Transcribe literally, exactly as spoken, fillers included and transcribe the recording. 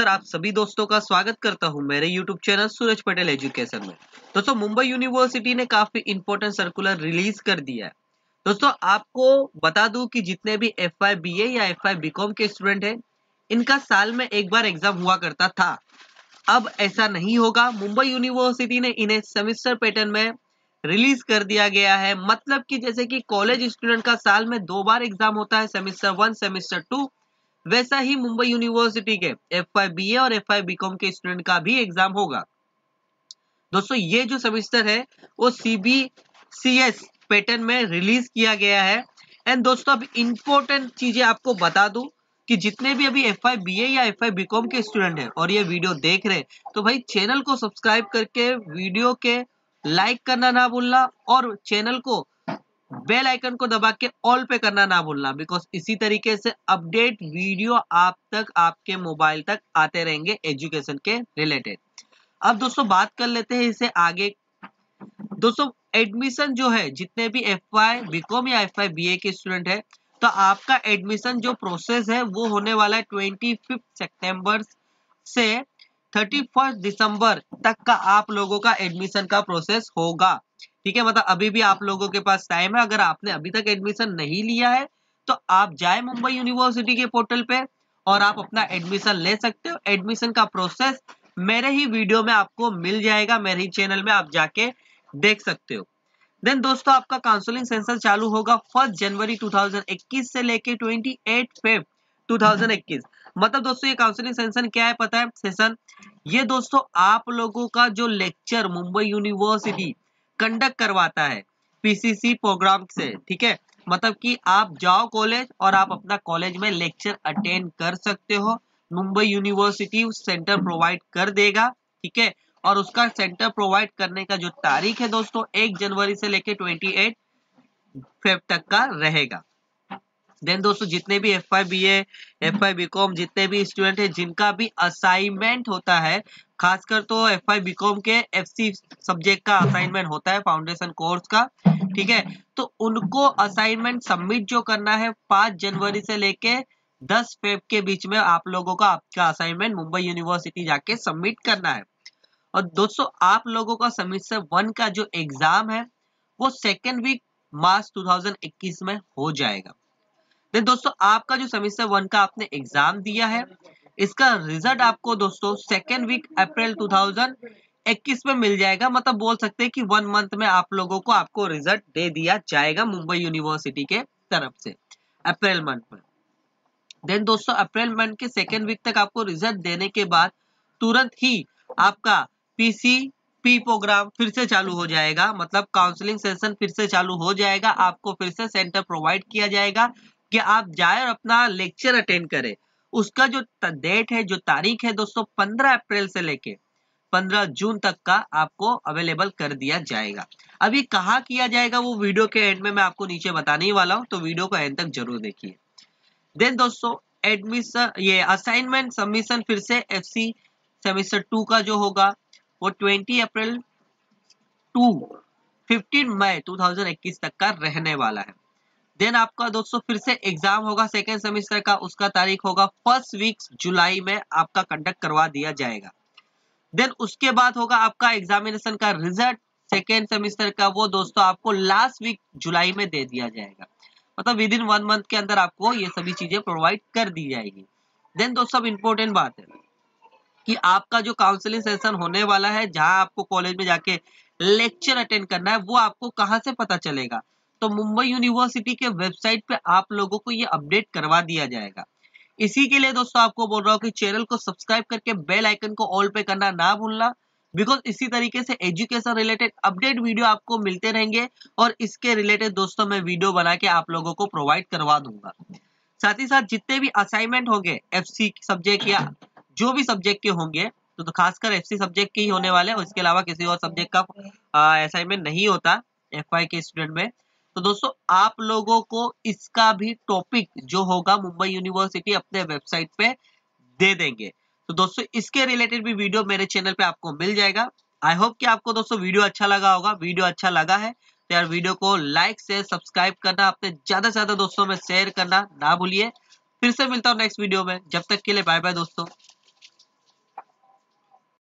Sir आप सभी दोस्तों का स्वागत करता हूं मेरे YouTube channel Suraj Patel education में। दोस्तों मुंबई यूनिवर्सिटी ने काफी इंपॉर्टेंट सर्कुलर रिलीज कर दिया है। दोस्तों आपको बता दूं कि जितने भी एफ वाई बी ए या एफ वाई बी कॉम के स्टूडेंट हैं, इनका साल में एक बार एग्जाम हुआ करता था। अब ऐसा नहीं होगा। मुंबई यूनिवर्सिटी ने इन्हें सेमेस्टर पैटर्न में रिलीज कर दिया गया है। मतलब कि जैसे कि कॉलेज स्टूडेंट का साल में दो बार एग्जाम होता है, सेमेस्टर वन सेमेस्टर टू, वैसा ही मुंबई यूनिवर्सिटी के एफ वाई बी ए और एफ वाई बी कॉम के स्टूडेंट का भी एग्जाम होगा। दोस्तों ये जो सेमेस्टर है वो C B C S pattern में रिलीज किया गया है। एंड दोस्तों अब इंपॉर्टेंट चीजें आपको बता दूं कि जितने भी अभी एफ वाई बी ए या एफ वाई बी कॉम के स्टूडेंट हैं और ये वीडियो देख रहे हैं, तो भाई चैनल को सब्सक्राइब करके वीडियो के लाइक करना ना भूलना और चैनल को बेल आइकन को दबा के ऑल पे करना ना भूलना, बिकॉज इसी तरीके से अपडेट वीडियो आप तक आपके मोबाइल तक आते रहेंगे एजुकेशन के रिलेटेड। अब दोस्तों बात कर लेते हैं इसे आगे। दोस्तों एडमिशन जो है जितने भी एफ वाई बी कॉम या एफ वाई बी ए के स्टूडेंट है, तो आपका एडमिशन जो प्रोसेस है वो होने वाला है ट्वेंटी फिफ्थ सितंबर से थर्टी फर्स्ट दिसंबर तक का आप लोगों का एडमिशन का प्रोसेस होगा। ठीक है, मतलब अभी भी आप लोगों के पास टाइम है। अगर आपने अभी तक एडमिशन नहीं लिया है तो आप जाए मुंबई यूनिवर्सिटी के पोर्टल पे और आप अपना एडमिशन ले सकते हो। एडमिशन का प्रोसेस मेरे ही वीडियो में आपको मिल जाएगा, मेरे ही चैनल में आप जाके देख सकते हो। देन दोस्तों आपका काउंसलिंग सेंसर चालू होगा फर्स्ट जनवरी टू थाउजेंड इक्कीस से लेके twenty eight Feb two thousand इक्कीस। मतलब दोस्तों ये काउंसलिंग सेशन क्या है पता है सेशन? ये दोस्तों आप लोगों का जो लेक्चर मुंबई यूनिवर्सिटी कंडक्ट करवाता है पी सी सी प्रोग्राम से। ठीक है, मतलब कि आप जाओ कॉलेज और आप अपना कॉलेज में लेक्चर अटेंड कर सकते हो। मुंबई यूनिवर्सिटी सेंटर प्रोवाइड कर देगा। ठीक है, और उसका सेंटर प्रोवाइड करने का जो तारीख है दोस्तों एक जनवरी से लेकर ट्वेंटी एट फेब तक का रहेगा। देन दोस्तों जितने भी F Y B A, F Y B com जितने भी स्टूडेंट हैं जिनका भी असाइनमेंट होता है, खासकर तो एफ वाई बी कॉम के एफ सी सब्जेक्ट का असाइनमेंट होता है फाउंडेशन कोर्स का। ठीक है, तो उनको असाइनमेंट सबमिट जो करना है पाँच जनवरी से लेके दस फेब के बीच में आप लोगों का आपका असाइनमेंट मुंबई यूनिवर्सिटी जाके सबमिट करना है। और दोस्तों आप लोगों का सेमेस्टर वन का जो एग्जाम है वो second week March two thousand इक्कीस में हो जाएगा। देन दोस्तों आपका जो सेमेस्टर वन का आपने एग्जाम दिया है इसका रिजल्ट आपको दोस्तों second week April two thousand इक्कीस में मिल जाएगा। मतलब बोल सकते हैं कि वन मंथ में आप लोगों को आपको रिजल्ट दे दिया जाएगा मुंबई यूनिवर्सिटी के तरफ से अप्रैल मंथ में। देन दोस्तों अप्रैल मंथ के सेकेंड वीक तक आपको रिजल्ट देने के बाद तुरंत ही आपका पी सी पी प्रोग्राम फिर से चालू हो जाएगा। मतलब काउंसलिंग सेशन फिर से चालू हो जाएगा, आपको फिर से सेंटर प्रोवाइड किया जाएगा कि आप जाए और अपना लेक्चर अटेंड करें। उसका जो डेट है, जो तारीख है दोस्तों पंद्रह अप्रैल से लेके पंद्रह जून तक का आपको अवेलेबल कर दिया जाएगा। अब ये कहाँ किया जाएगा वो वीडियो के एंड में मैं आपको नीचे बताने ही वाला हूँ, तो वीडियो को एंड तक जरूर देखिए। देन दोस्तों एडमिशन ये असाइनमेंट सबमिशन फिर से एफ सी सेमेस्टर टू का जो होगा वो बीस अप्रैल टू पंद्रह मई टू थाउजेंड इक्कीस तक का रहने वाला है। देन आपका दोस्तों फिर से एग्जाम होगा सेकेंड सेमेस्टर का, उसका तारीख होगा फर्स्ट वीक जुलाई में आपका कंडक्ट करवा दिया जाएगा। देन उसके बाद होगा आपका एग्जामिनेशन का रिजल्ट सेकेंड सेमेस्टर का, वो दोस्तों आपको लास्ट वीक जुलाई में दे दिया जाएगा। मतलब विद इन वन मंथ के अंदर आपको ये सभी चीजें प्रोवाइड कर दी जाएगी। देन दोस्तों अब इम्पोर्टेंट बात है कि आपका जो काउंसलिंग सेशन होने वाला है जहाँ आपको कॉलेज में जाके लेक्चर अटेंड करना है वो आपको कहाँ से पता चलेगा? तो मुंबई यूनिवर्सिटी के वेबसाइट पे आप लोगों को ये अपडेट करवा दिया जाएगा। इसी के लिए दोस्तों आपको बोल रहा हूँ कि चैनल को सब्सक्राइब करके बेल आइकन को ऑल पे करना ना भूलना, बिकॉज इसी तरीके से एजुकेशन रिलेटेड अपडेट वीडियो आपको मिलते रहेंगे और इसके रिलेटेड दोस्तों मैं वीडियो बना के आप लोगों को प्रोवाइड करवा दूंगा। साथ ही साथ जितने भी असाइनमेंट होंगे एफ सी सब्जेक्ट या जो भी सब्जेक्ट के होंगे, तो, तो खासकर एफ सी सब्जेक्ट के ही होने वाले हैं। इसके अलावा किसी और सब्जेक्ट का असाइनमेंट नहीं होता एफ वाई के स्टूडेंट में। तो दोस्तों आप लोगों को इसका भी टॉपिक जो होगा मुंबई यूनिवर्सिटी अपने वेबसाइट पे दे देंगे। तो दोस्तों इसके रिलेटेड भी वीडियो मेरे चैनल पे आपको मिल जाएगा। आई होप कि आपको दोस्तों वीडियो अच्छा लगा होगा। वीडियो अच्छा लगा है तो यार वीडियो को लाइक शेयर सब्सक्राइब करना, अपने ज्यादा से ज्यादा दोस्तों में शेयर करना ना भूलिए। फिर से मिलता हूँ नेक्स्ट वीडियो में, जब तक के लिए बाय बाय दोस्तों।